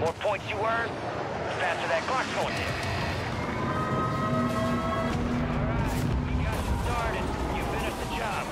The more points you earn, the faster that clock's going in. Alright, we got you started. You finished the job.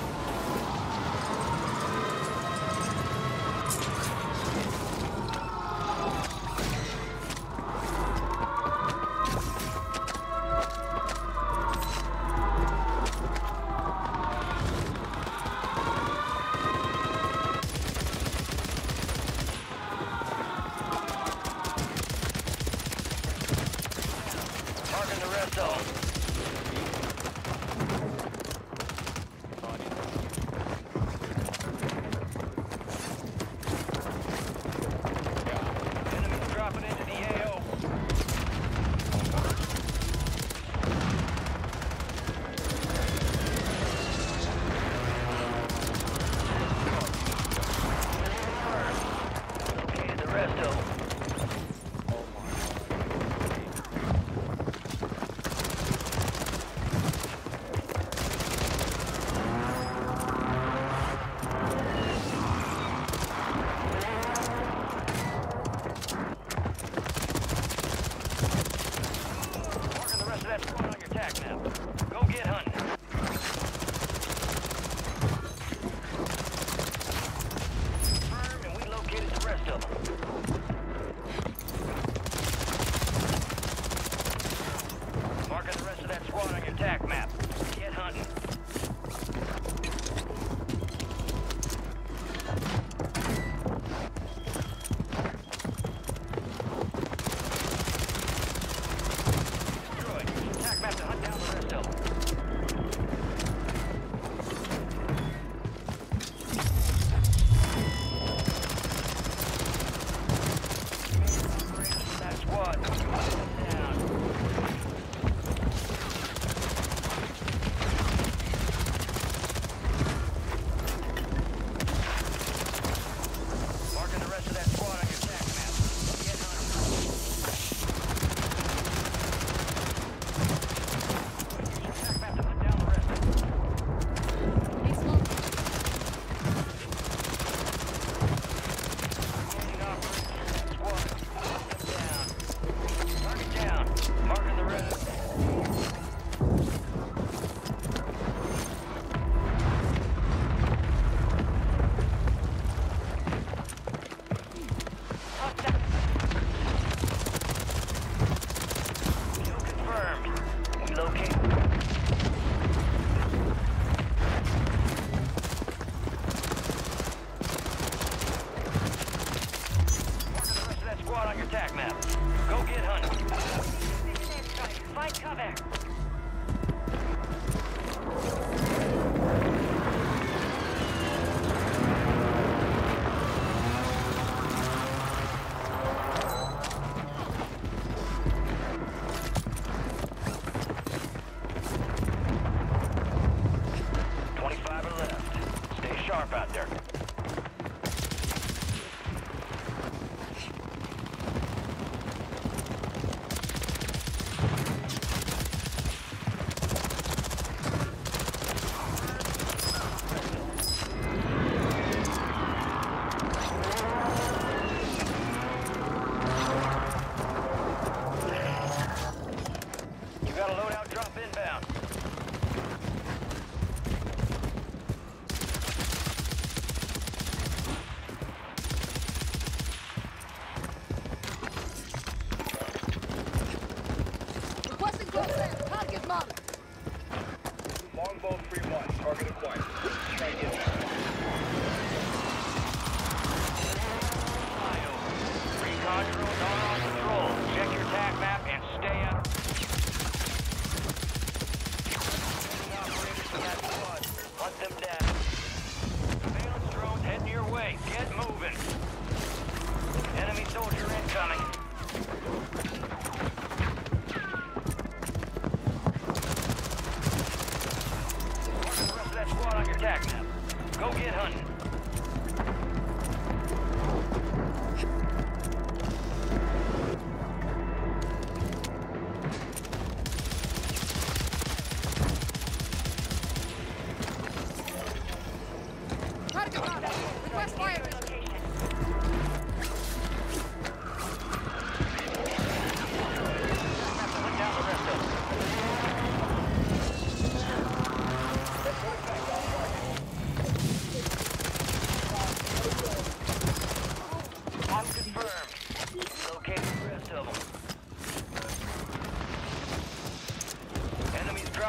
Request fire. Relocation.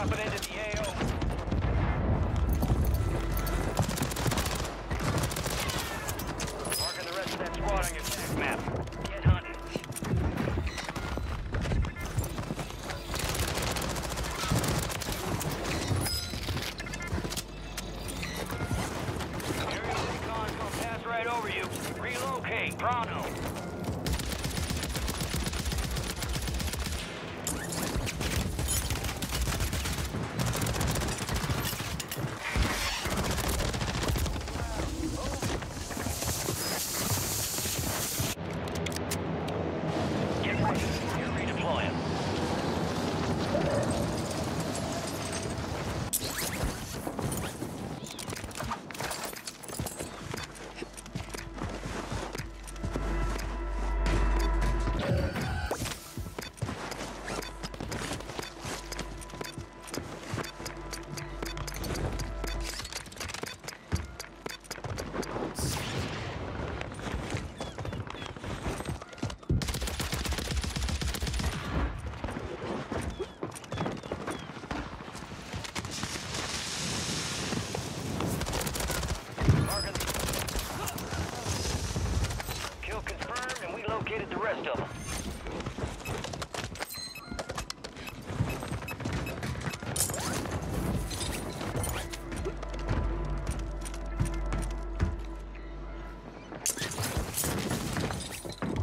dropping into the AO. Marking the rest of that squad on your attack map. Get hunted. Aerial recon's gonna pass right over you. Relocate, pronto. The rest of them. Marking the rest of that squad on your attack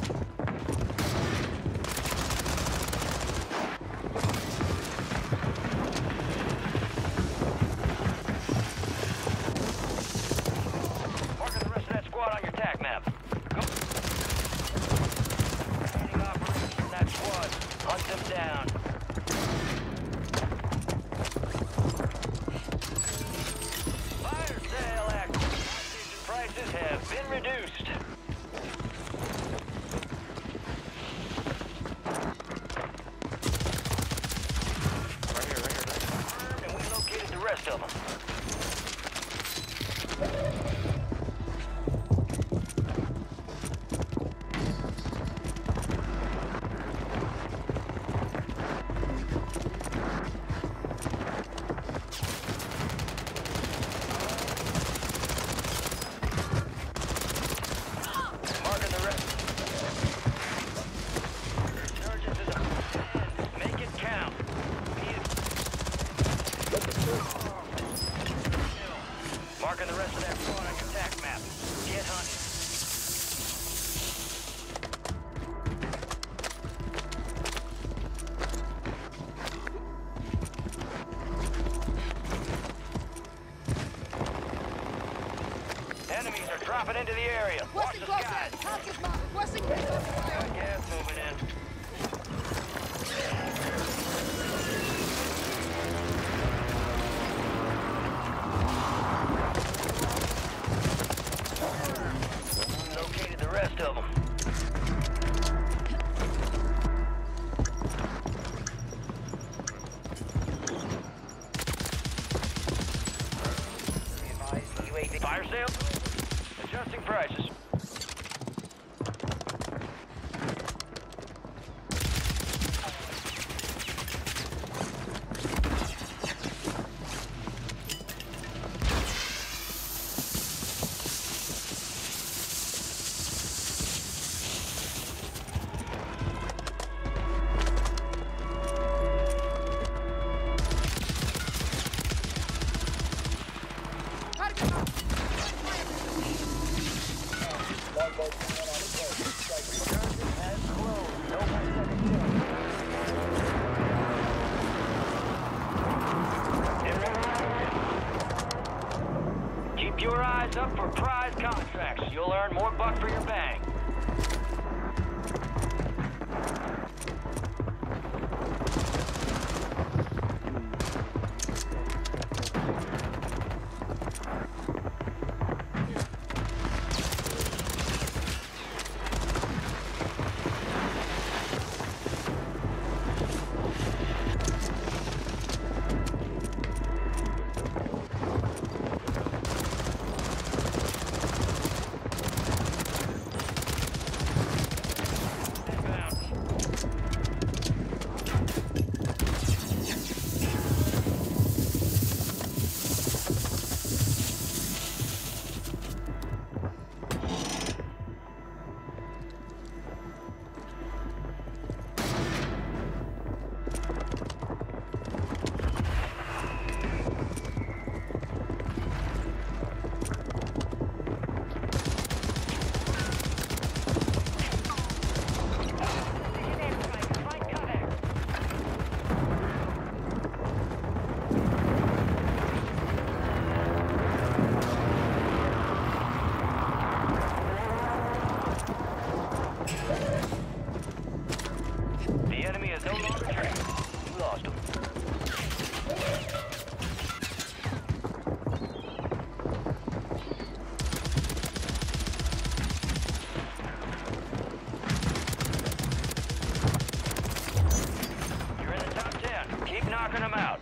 map. Hunt them down. Fire sale active. Prices have been reduced. Right here. And we located the rest of them. Marking the rest of that squad on your attack map. Get hunted. Enemies are dropping into the area. Watch the sky. Got gas moving in. Of them. Fire sale? Adjusting prices. Keep your eyes up for prize contracts. You'll earn more buck for your bang. out.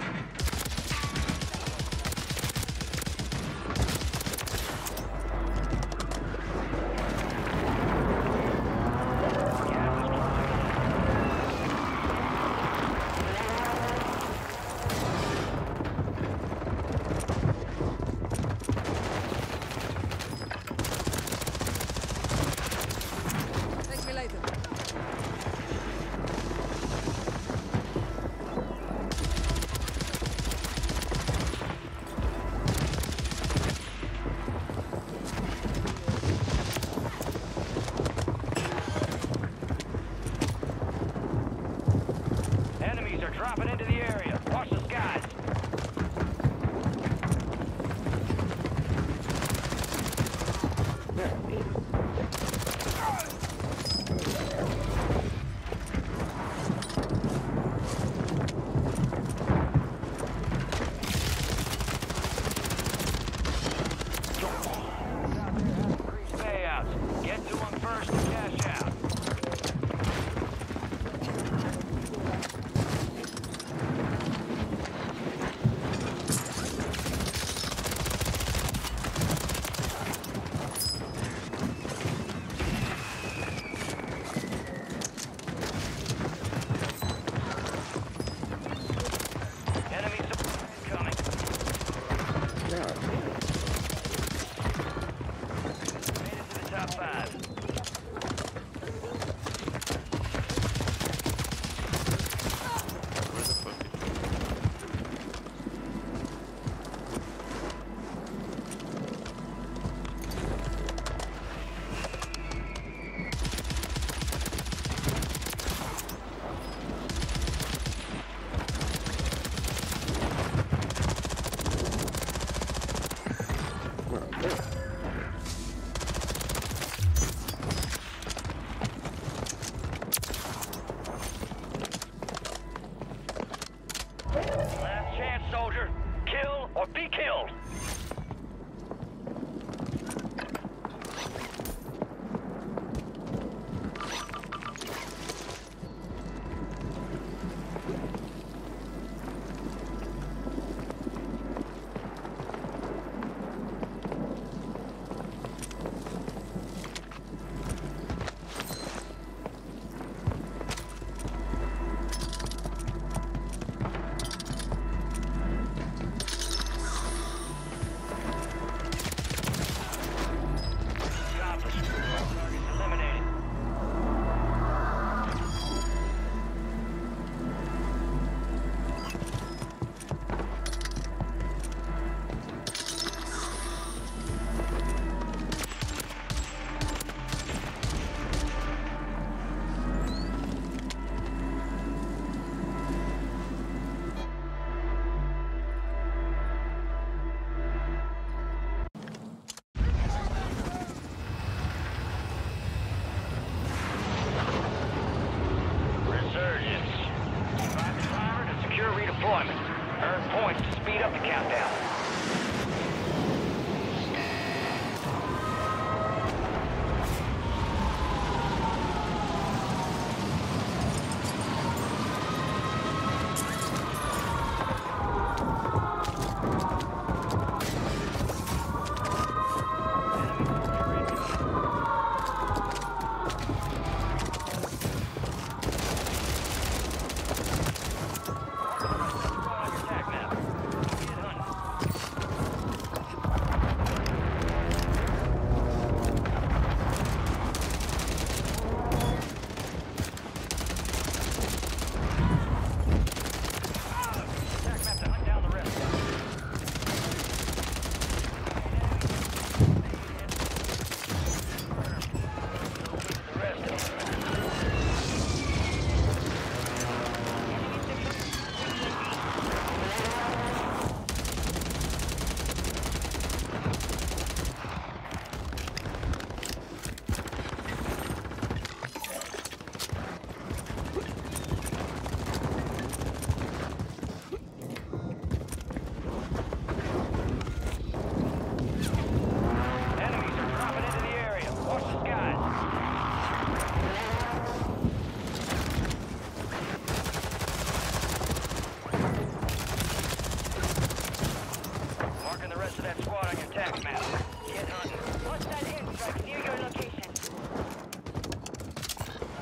that squad on your task map. Get hunting. Hostile airstrike near your location.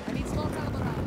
I need small caliber rounds.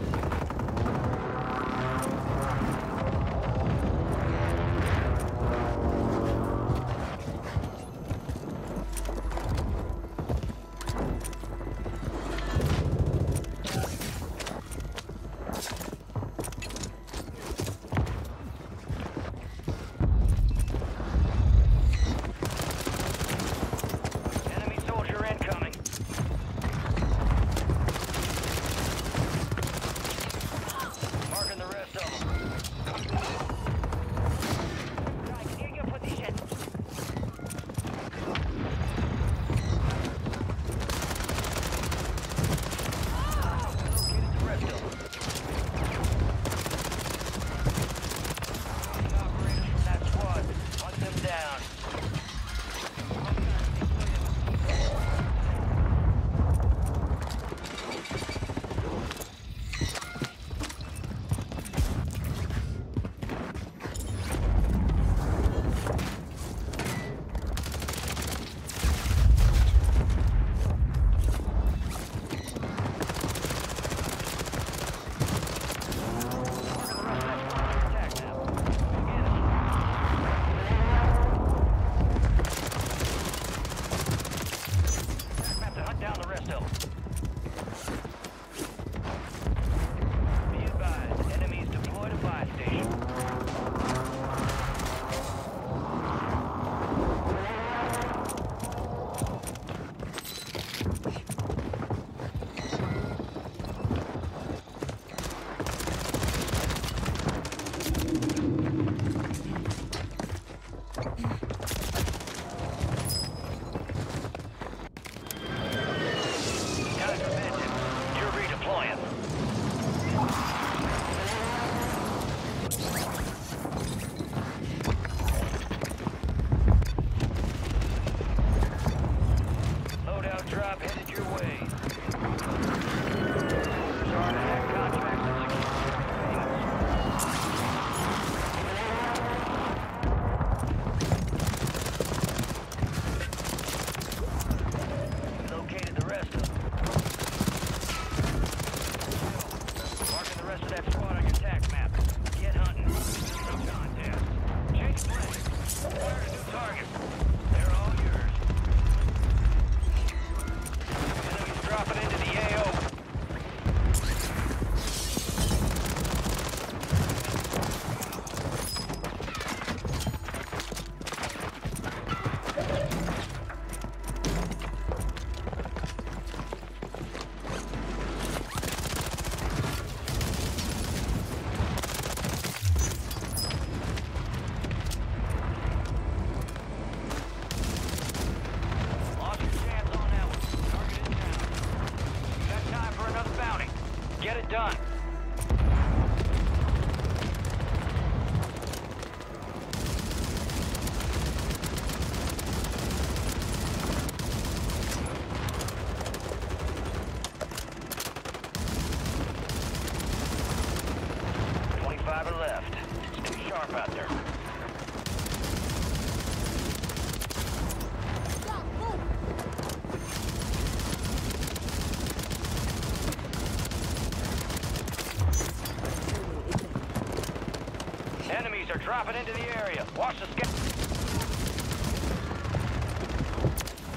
Dropping into the area. Watch the sky.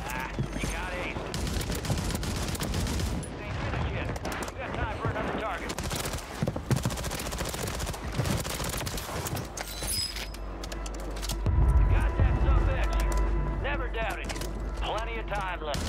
Ah, you got ace. This ain't finished yet. You got time for another target. You got that sub-bitch. Never doubt it. Plenty of time left.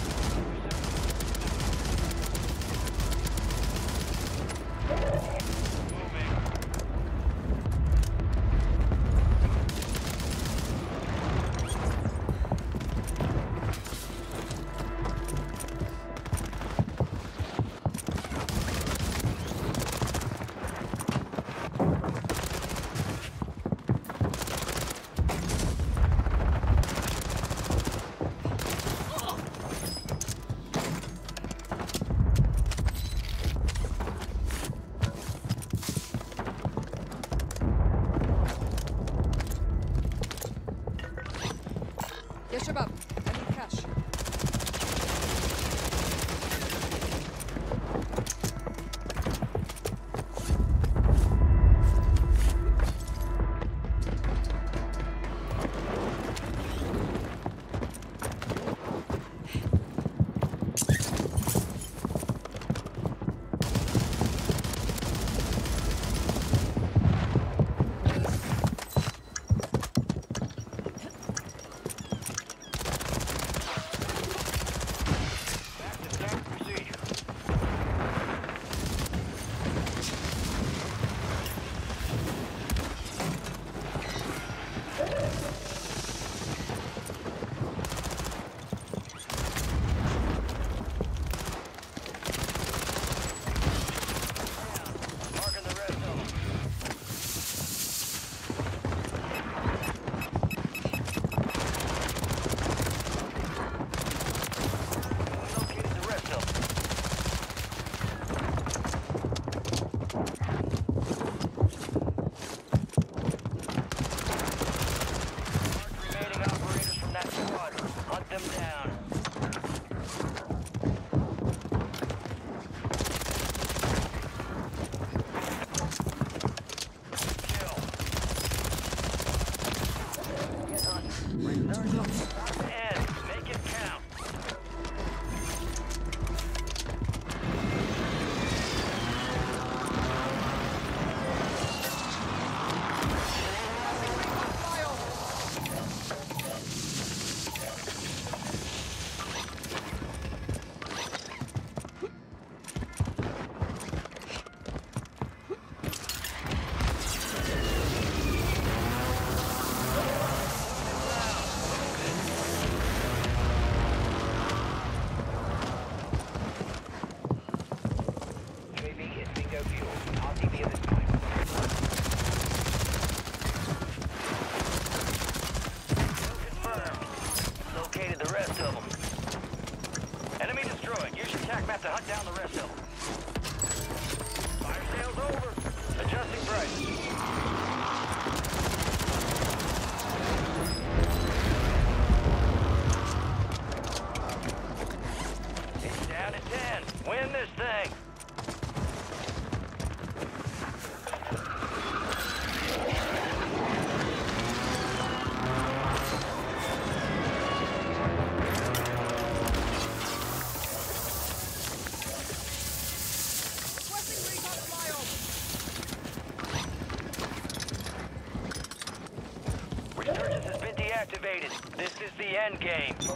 يا شباب I need cash. This is the end game. UAV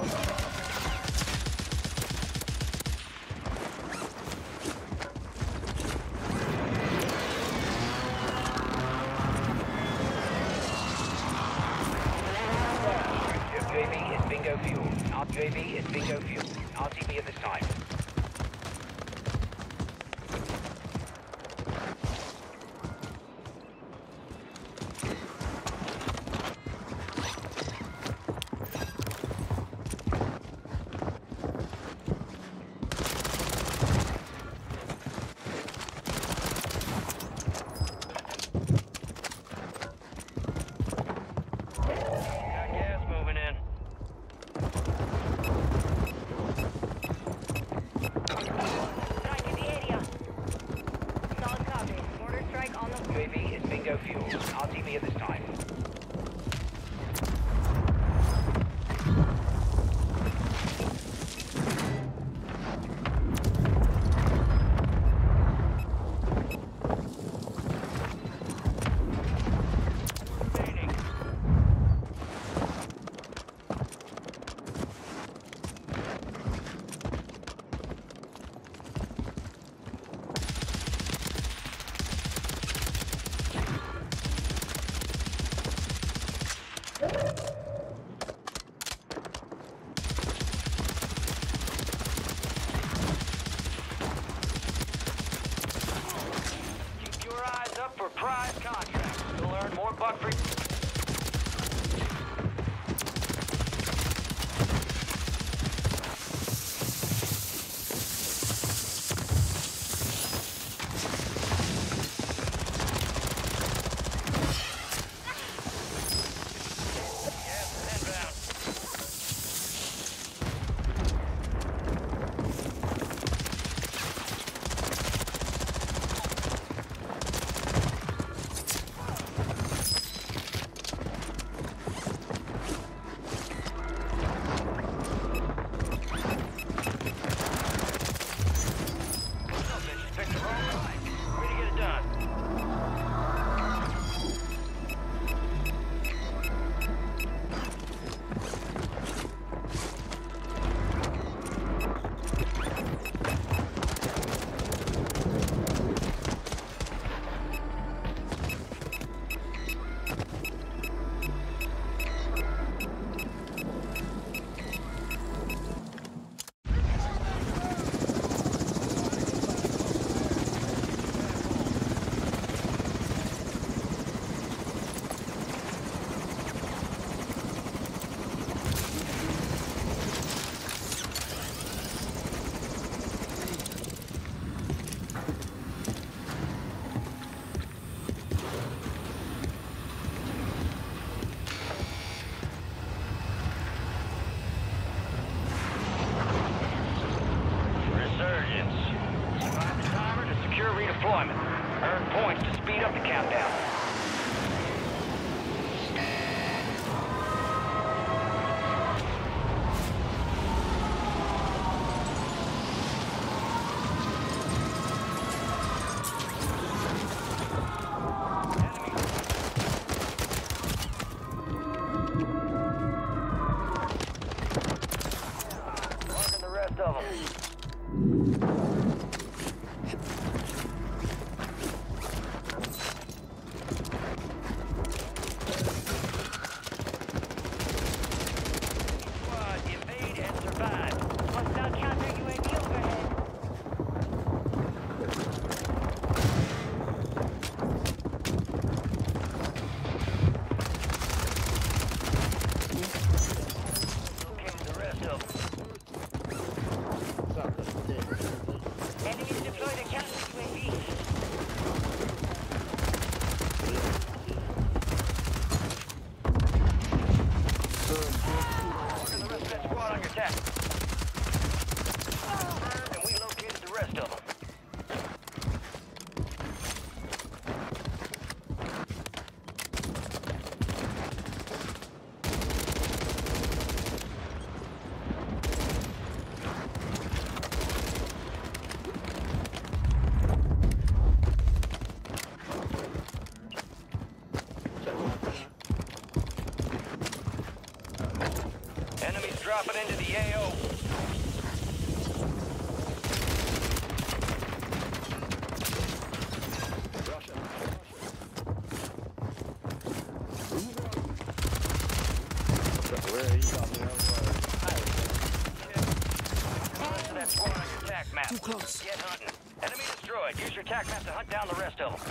is bingo fuel. Our UAV is bingo fuel. RTV at this time. attack. And we located the rest of them. Drop it into the AO. Russia. Where are you on that squad on your tac map. Too close. Get hunting. Enemy destroyed. Use your tac map to hunt down the rest of them.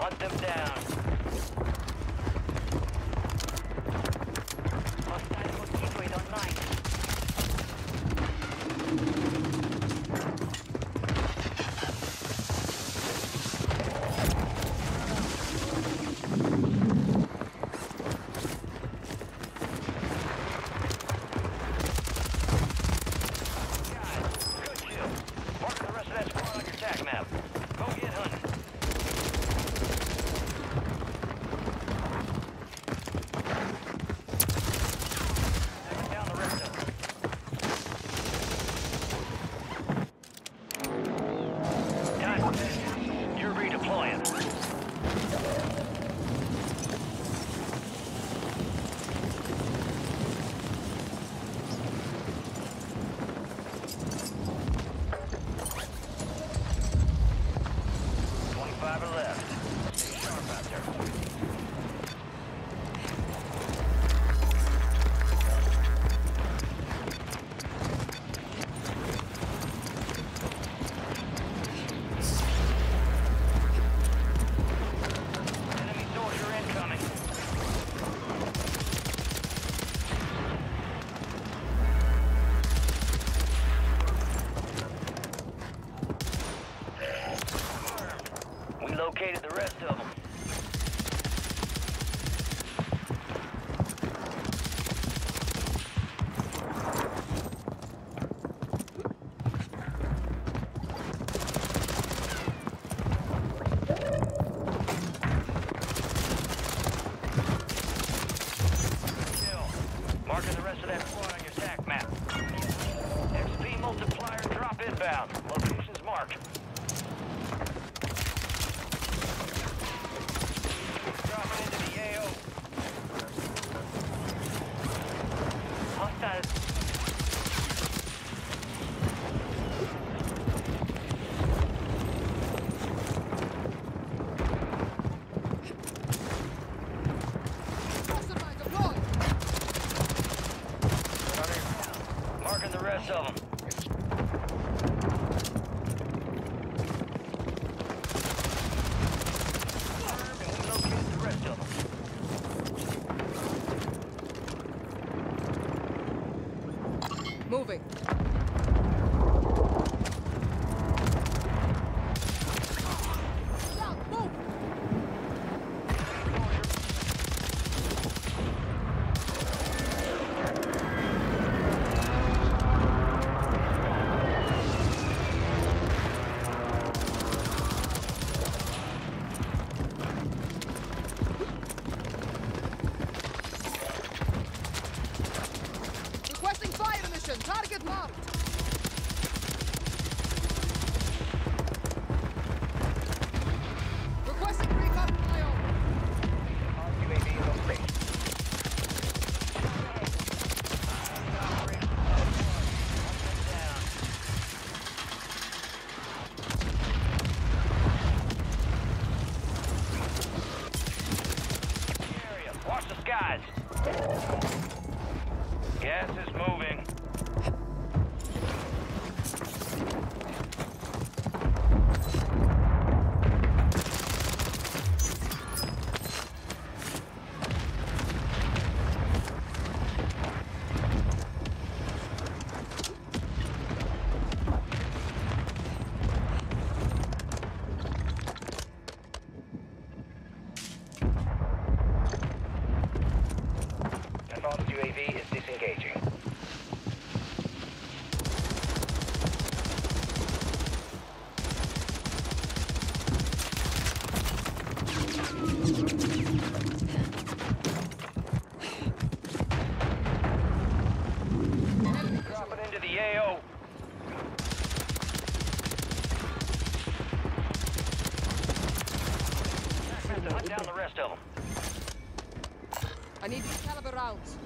Hunt them down. Hostile decoy online. God, good kill. Mark the rest of that squad on your tac map. Go get hunting. Located the rest of them. Marking the rest of that squad on your tac map. XP multiplier drop inbound. Locations marked. Marking the rest of them. Moving. Target marked. Requesting recon fire. UAV is on station. Area. Watch the skies. Gas is moving. Hunt down the rest of them. I need these caliber rounds.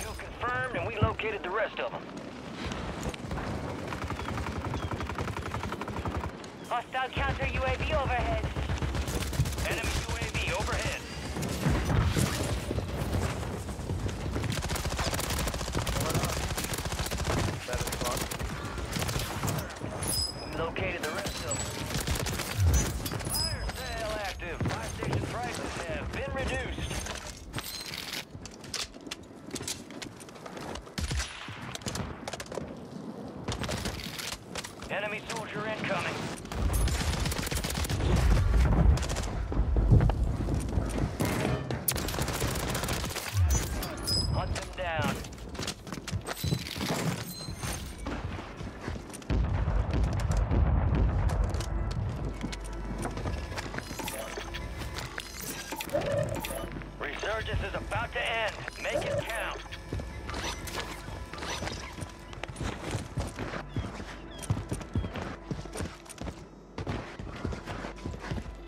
Kill confirmed, and we located the rest of them. Hostile counter UAV overhead. Enemy UAV overhead. Located the rest of them. Fire sale active. Fire station prices have been reduced. Enemy soldier incoming. Hunt them down. Resurgence is about to end. Make it count.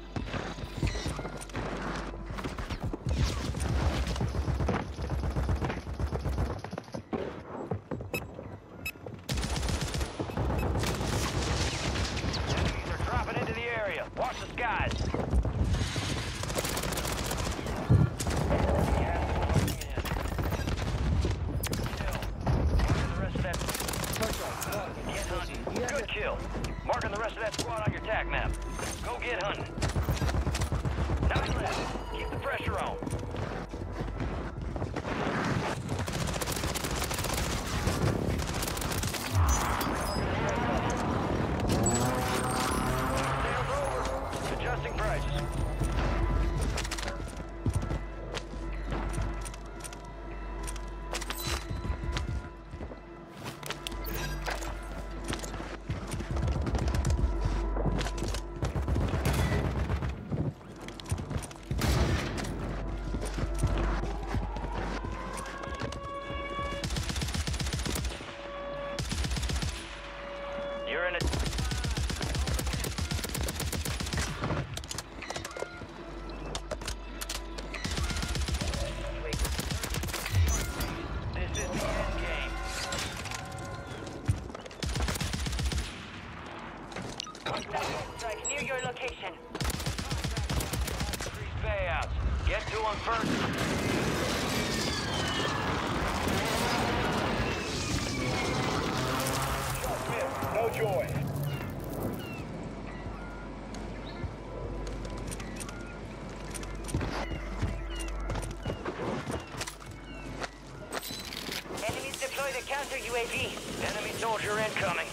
Enemies are dropping into the area. Watch the skies. Good kill. Marking the rest of that squad on your tag map. Go get hunting. Not left. Keep the pressure on. Sales over. Adjusting prices. Strike near your location. Bayouts. Get to them first. No joy. Enemies deploy the counter UAV. Enemy soldier incoming.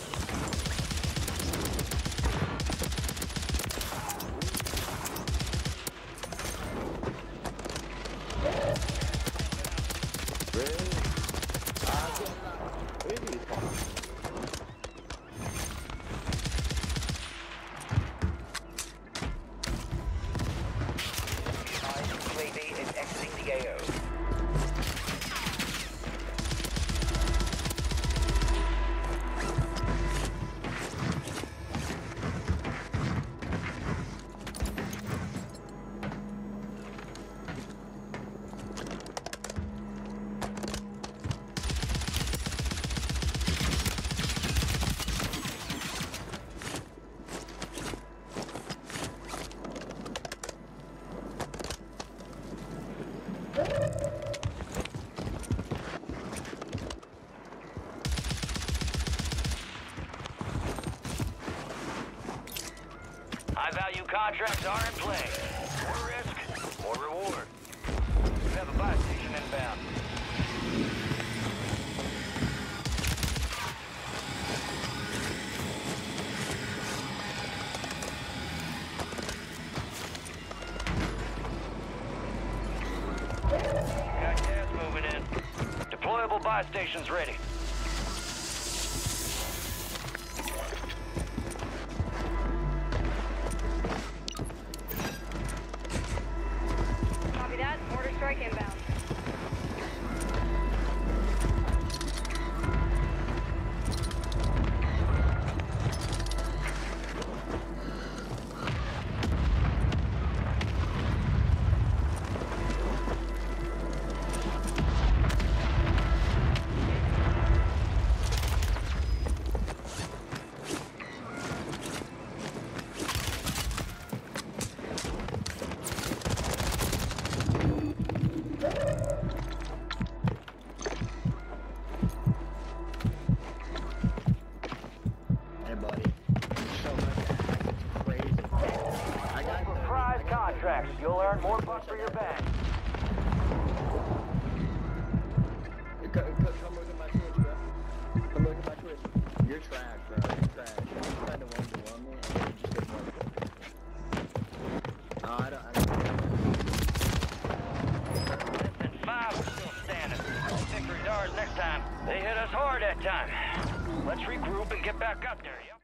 High-value contracts are in play. More risk, more reward. We have a buy station inbound. Got gas moving in. Deployable buy stations ready. Inbound. You'll earn more bucks for your bang. Come look at my Twitch, bro. Come look at my Twitch. You're trash, bro. You're trash. I'm trying to 1v1 me, and you just get one. No, I don't. Less than five, we're still standing. I'll pick retards next time. They hit us hard that time. Let's regroup and get back up there, yep.